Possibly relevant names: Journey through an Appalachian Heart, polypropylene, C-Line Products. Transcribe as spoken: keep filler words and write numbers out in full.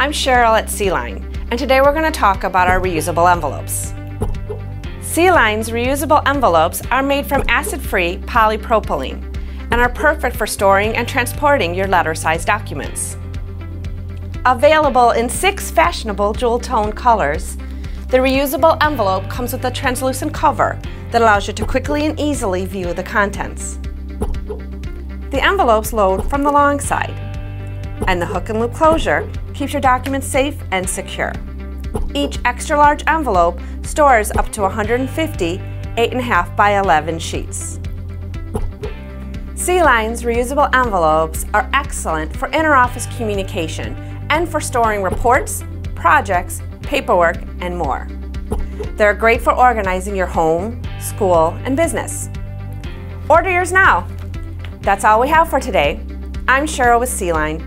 I'm Cheryl at C-Line, and today we're going to talk about our reusable envelopes. C-Line's reusable envelopes are made from acid-free polypropylene and are perfect for storing and transporting your letter-sized documents. Available in six fashionable jewel-tone colors, the reusable envelope comes with a translucent cover that allows you to quickly and easily view the contents. The envelopes load from the long side, and the hook and loop closure keeps your documents safe and secure. Each extra-large envelope stores up to one hundred fifty eight and a half by eleven sheets. C-Line's reusable envelopes are excellent for inter-office communication and for storing reports, projects, paperwork, and more. They're great for organizing your home, school, and business. Order yours now! That's all we have for today. I'm Cheryl with C-Line.